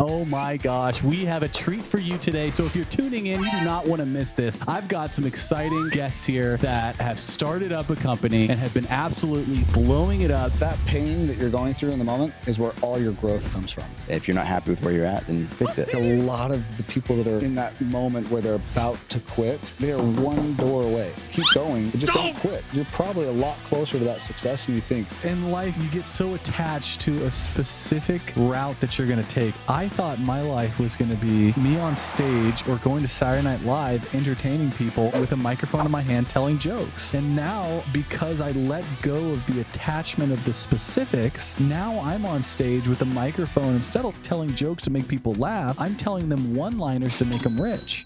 Oh my gosh, we have a treat for you today. So if you're tuning in, you do not want to miss this. I've got some exciting guests here that have started up a company and have been absolutely blowing it up. That pain that you're going through in the moment is where all your growth comes from. If you're not happy with where you're at, then fix it. A lot of the people that are in that moment where they're about to quit, they are one door away. Keep going, but just don't quit. You're probably a lot closer to that success than you think. In life, you get so attached to a specific route that you're going to take. I thought my life was going to be me on stage or going to Saturday Night Live entertaining people with a microphone in my hand telling jokes. And now, because I let go of the attachment of the specifics, now I'm on stage with a microphone. Instead of telling jokes to make people laugh, I'm telling them one-liners to make them rich.